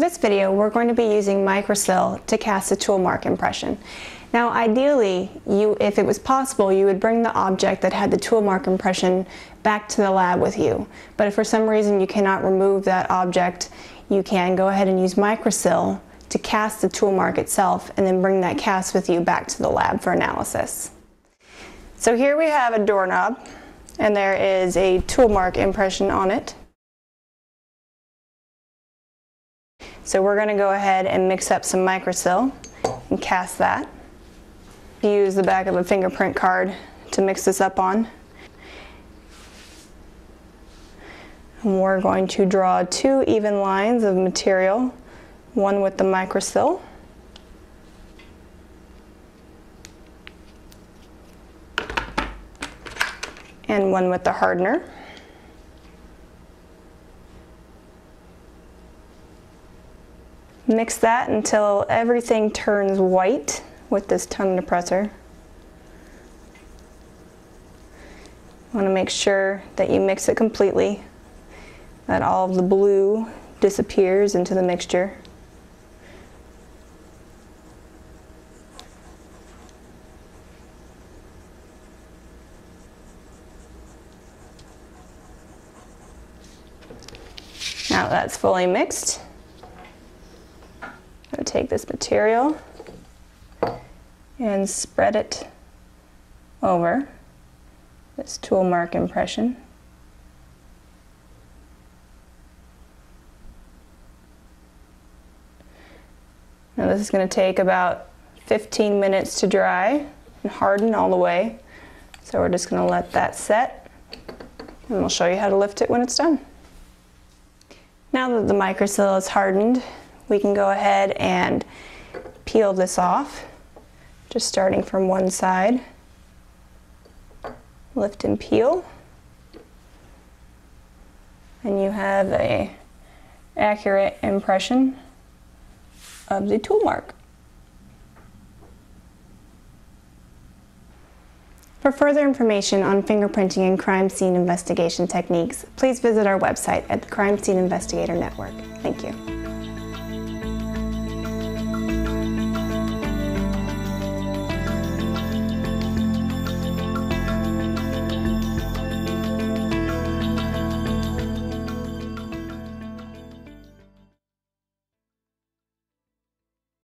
this video, we're going to be using Mikrosil to cast a tool mark impression. Now ideally, if it was possible, you would bring the object that had the tool mark impression back to the lab with you. But if for some reason you cannot remove that object, you can go ahead and use Mikrosil to cast the tool mark itself and then bring that cast with you back to the lab for analysis. So here we have a doorknob and there is a tool mark impression on it. So we're going to go ahead and mix up some Mikrosil and cast that. Use the back of a fingerprint card to mix this up on. And we're going to draw two even lines of material, one with the Mikrosil and one with the hardener. Mix that until everything turns white with this tongue depressor. Want to make sure that you mix it completely, that all of the blue disappears into the mixture. Now that's fully mixed, I'll take this material and spread it over this tool mark impression. Now this is going to take about 15 minutes to dry and harden all the way. So we're just going to let that set and we'll show you how to lift it when it's done. Now that the Mikrosil is hardened, we can go ahead and peel this off. Just starting from one side, lift and peel, and you have an accurate impression of the tool mark. For further information on fingerprinting and crime scene investigation techniques, please visit our website at the Crime Scene Investigator Network. Thank you.